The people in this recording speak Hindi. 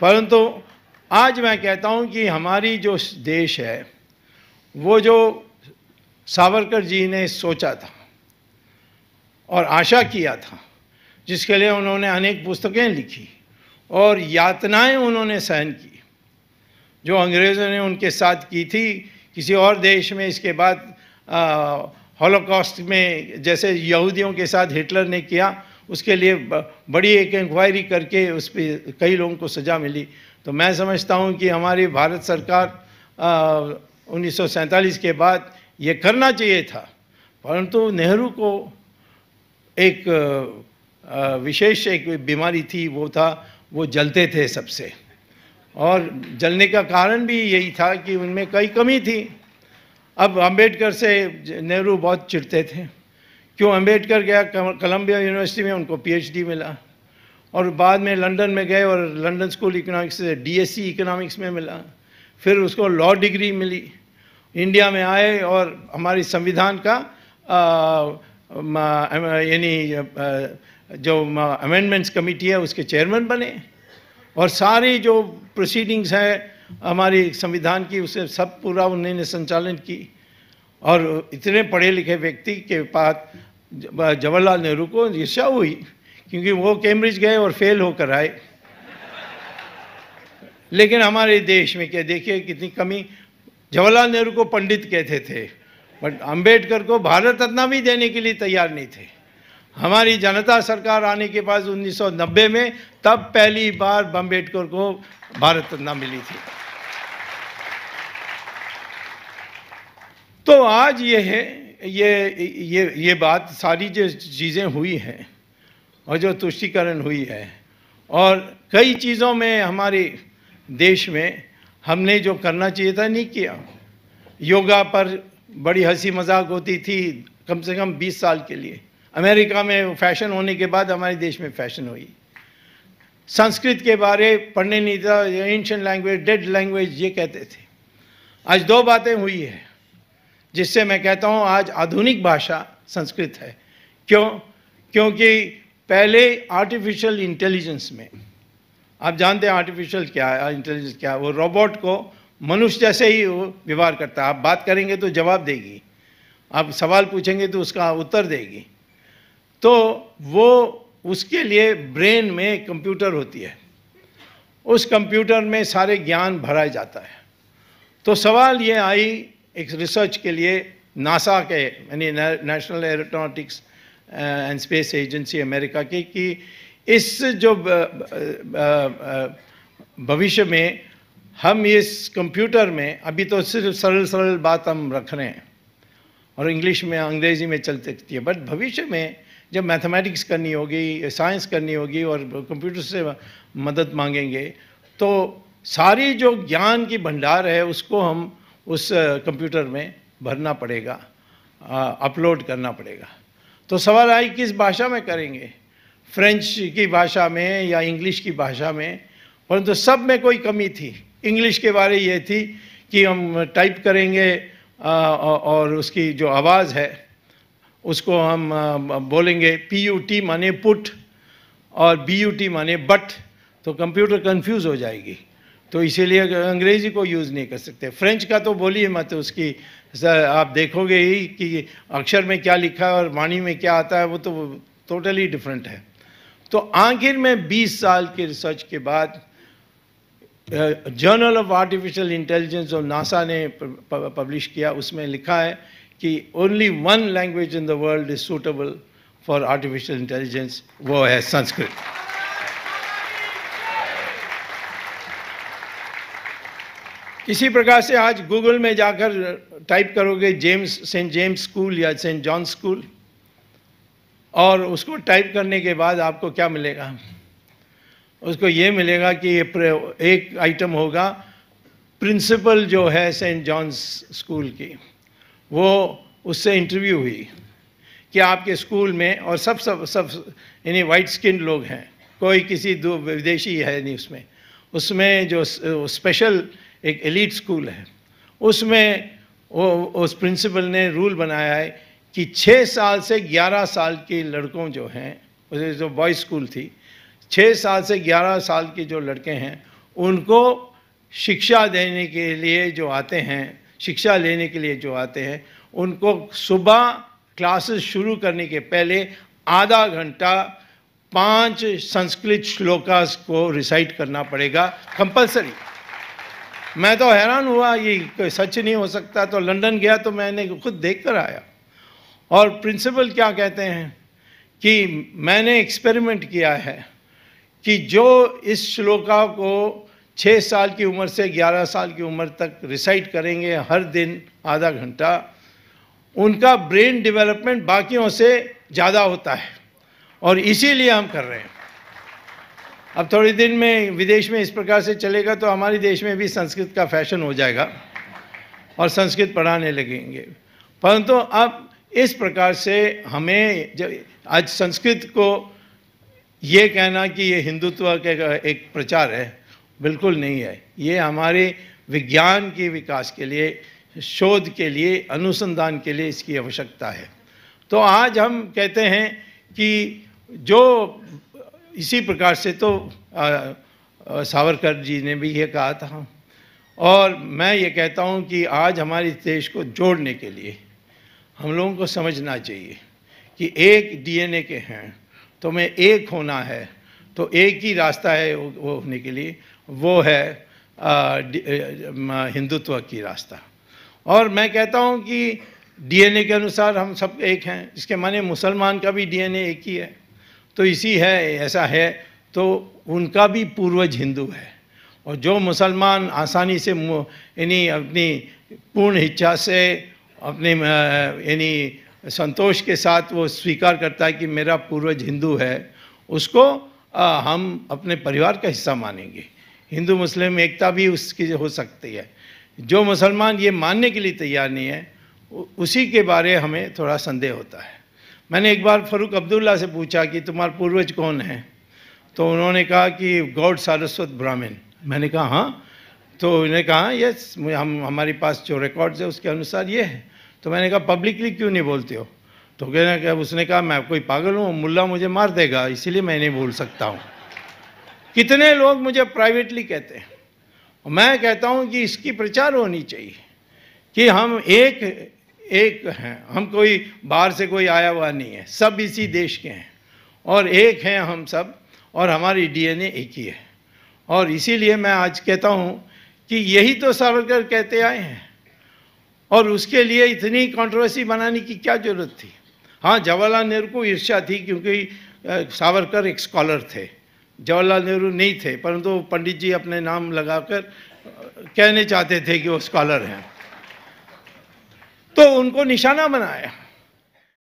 परंतु आज मैं कहता हूं कि हमारी जो देश है वो जो सावरकर जी ने सोचा था और आशा किया था, जिसके लिए उन्होंने अनेक पुस्तकें लिखी और यातनाएं उन्होंने सहन की जो अंग्रेज़ों ने उनके साथ की थी। किसी और देश में इसके बाद हॉलोकॉस्ट में जैसे यहूदियों के साथ हिटलर ने किया, उसके लिए बड़ी एक इंक्वायरी करके उस पर कई लोगों को सज़ा मिली। तो मैं समझता हूं कि हमारी भारत सरकार 1947 के बाद ये करना चाहिए था, परंतु नेहरू को एक विशेष एक बीमारी थी, वो था वो जलते थे सबसे, और जलने का कारण भी यही था कि उनमें कई कमी थी। अब अंबेडकर से नेहरू बहुत चिढ़ते थे, क्यों अंबेडकर गया कोलंबिया यूनिवर्सिटी में, उनको पीएचडी मिला, और बाद में लंदन में गए और लंदन स्कूल इकोनॉमिक्स से डीएससी इकोनॉमिक्स में मिला, फिर उसको लॉ डिग्री मिली, इंडिया में आए और हमारी संविधान का यानी जो अमेंडमेंट्स कमेटी है उसके चेयरमैन बने, और सारी जो प्रोसीडिंग्स हैं हमारी संविधान की उसे सब पूरा उन्होंने संचालन की। और इतने पढ़े लिखे व्यक्ति के पास जवाहरलाल नेहरू को ईर्ष्या हुई, क्योंकि वो कैम्ब्रिज गए और फेल होकर आए। लेकिन हमारे देश में क्या देखिए कितनी कमी, जवाहरलाल नेहरू को पंडित कहते थे, बट अंबेडकर को भारत रत्न भी देने के लिए तैयार नहीं थे। हमारी जनता सरकार आने के बाद 1990 में तब पहली बार अंबेडकर को भारत रत्न मिली थी। तो आज ये है ये बात सारी जो चीज़ें हुई हैं और जो तुष्टिकरण हुई है और कई चीज़ों में हमारे देश में हमने जो करना चाहिए था नहीं किया। योगा पर बड़ी हंसी मजाक होती थी कम से कम 20 साल के लिए, अमेरिका में फैशन होने के बाद हमारे देश में फैशन हुई। संस्कृत के बारे पढ़ने नहीं था, एंशिएंट लैंग्वेज, डेड लैंग्वेज ये कहते थे। आज दो बातें हुई है जिससे मैं कहता हूँ आज आधुनिक भाषा संस्कृत है। क्यों? क्योंकि पहले आर्टिफिशियल इंटेलिजेंस में, आप जानते हैं आर्टिफिशियल क्या है, इंटेलिजेंस क्या है, वो रोबोट को मनुष्य जैसे ही वो व्यवहार करता है। आप बात करेंगे तो जवाब देगी, आप सवाल पूछेंगे तो उसका उत्तर देगी। तो वो उसके लिए ब्रेन में कंप्यूटर होती है, उस कंप्यूटर में सारे ज्ञान भरा जाता है। तो सवाल ये आई एक रिसर्च के लिए नासा के यानी national aeronautics and space agency America की कि इस जो भविष्य में हम इस कंप्यूटर में, अभी तो सिर्फ सरल सरल बात हम रख रहे हैं और इंग्लिश में अंग्रेज़ी में चल सकती है, बट भविष्य में जब मैथमेटिक्स करनी होगी, साइंस करनी होगी और कंप्यूटर से मदद मांगेंगे, तो सारी जो ज्ञान की भंडार है उसको हम उस कंप्यूटर में भरना पड़ेगा, अपलोड करना पड़ेगा। तो सवाल आई किस भाषा में करेंगे, फ्रेंच की भाषा में या इंग्लिश की भाषा में, परंतु सब में कोई कमी थी। इंग्लिश के बारे ये थी कि हम टाइप करेंगे और उसकी जो आवाज़ है उसको हम बोलेंगे, PUT माने पुट और BUT माने बट, तो कंप्यूटर कंफ्यूज हो जाएगी। तो इसीलिए अंग्रेज़ी को यूज़ नहीं कर सकते। फ्रेंच का तो बोलिए मत, उसकी आप देखोगे ही कि अक्षर में क्या लिखा है और वाणी में क्या आता है, वो तो टोटली डिफरेंट है। तो आखिर में 20 साल के रिसर्च के बाद जर्नल ऑफ आर्टिफिशियल इंटेलिजेंस जो नासा ने पब्लिश किया, उसमें लिखा है कि only one language in the world is suitable for artificial intelligence, वो है संस्कृत। इसी प्रकार से आज गूगल में जाकर टाइप करोगे सेंट जेम्स स्कूल या सेंट जॉन्स स्कूल, और उसको टाइप करने के बाद आपको क्या मिलेगा, उसको ये मिलेगा कि एक आइटम होगा प्रिंसिपल जो है सेंट जॉन्स स्कूल की, वो उससे इंटरव्यू हुई कि आपके स्कूल में, और सब यानी वाइट स्किन लोग हैं, कोई किसी विदेशी है नहीं उसमें, उसमें जो स्पेशल एक एलीट स्कूल है उसमें उस प्रिंसिपल ने रूल बनाया है कि 6 साल से 11 साल के लड़कों जो हैं, जो बॉयज़ स्कूल थी, 6 साल से 11 साल के जो लड़के हैं उनको शिक्षा देने के लिए जो आते हैं, शिक्षा लेने के लिए जो आते हैं, उनको सुबह क्लासेस शुरू करने के पहले आधा घंटा 5 संस्कृत श्लोकास को रिसाइट करना पड़ेगा कंपलसरी। मैं तो हैरान हुआ, ये सच नहीं हो सकता। तो लंदन गया तो मैंने खुद देख कर आया। और प्रिंसिपल क्या कहते हैं कि मैंने एक्सपेरिमेंट किया है कि जो इस श्लोका को 6 साल की उम्र से 11 साल की उम्र तक रिसाइट करेंगे हर दिन आधा घंटा, उनका ब्रेन डेवलपमेंट बाकियों से ज़्यादा होता है और इसीलिए हम कर रहे हैं। अब थोड़ी दिन में विदेश में इस प्रकार से चलेगा तो हमारे देश में भी संस्कृत का फैशन हो जाएगा और संस्कृत पढ़ाने लगेंगे। परंतु अब इस प्रकार से हमें आज संस्कृत को ये कहना कि ये हिंदुत्व का एक प्रचार है, बिल्कुल नहीं है। ये हमारे विज्ञान के विकास के लिए, शोध के लिए, अनुसंधान के लिए इसकी आवश्यकता है। तो आज हम कहते हैं कि जो इसी प्रकार से तो सावरकर जी ने भी ये कहा था, और मैं ये कहता हूँ कि आज हमारे देश को जोड़ने के लिए हम लोगों को समझना चाहिए कि एक डीएनए के हैं तो मैं एक होना है, तो एक ही रास्ता है वो होने के लिए, वो है हिंदुत्व की रास्ता। और मैं कहता हूँ कि डीएनए के अनुसार हम सब एक हैं, इसके माने मुसलमान का भी डीएनए एक ही है, तो इसी है ऐसा है तो उनका भी पूर्वज हिंदू है। और जो मुसलमान आसानी से यानी अपनी पूर्ण इच्छा से, अपने यानी संतोष के साथ वो स्वीकार करता है कि मेरा पूर्वज हिंदू है, उसको हम अपने परिवार का हिस्सा मानेंगे। हिंदू मुस्लिम एकता भी उसकी हो सकती है। जो मुसलमान ये मानने के लिए तैयार नहीं है उसी के बारे हमें थोड़ा संदेह होता है। मैंने एक बार फरूक अब्दुल्ला से पूछा कि तुम्हारे पूर्वज कौन हैं, तो उन्होंने कहा कि गौड़ सारस्वत ब्राह्मण। मैंने कहा हाँ, तो उन्होंने कहा यस, हम हमारे पास जो रिकॉर्ड्स है उसके अनुसार ये है। तो मैंने कहा पब्लिकली क्यों नहीं बोलते हो, तो कहना उसने कहा मैं कोई पागल हूँ, मुल्ला मुझे मार देगा, इसीलिए मैं नहीं बोल सकता हूँ। कितने लोग मुझे प्राइवेटली कहते हैं। मैं कहता हूँ कि इसकी प्रचार होनी चाहिए कि हम एक एक हैं, हम कोई बाहर से कोई आया हुआ नहीं है, सब इसी देश के हैं और एक हैं हम सब, और हमारी डीएनए एक ही है। और इसीलिए मैं आज कहता हूँ कि यही तो सावरकर कहते आए हैं, और उसके लिए इतनी कंट्रोवर्सी बनाने की क्या ज़रूरत थी। हाँ, जवाहरलाल नेहरू को ईर्ष्या थी क्योंकि सावरकर एक स्कॉलर थे, जवाहरलाल नेहरू नहीं थे, परंतु पंडित जी अपने नाम लगाकर कहने चाहते थे कि वो स्कॉलर हैं, तो उनको निशाना बनाया।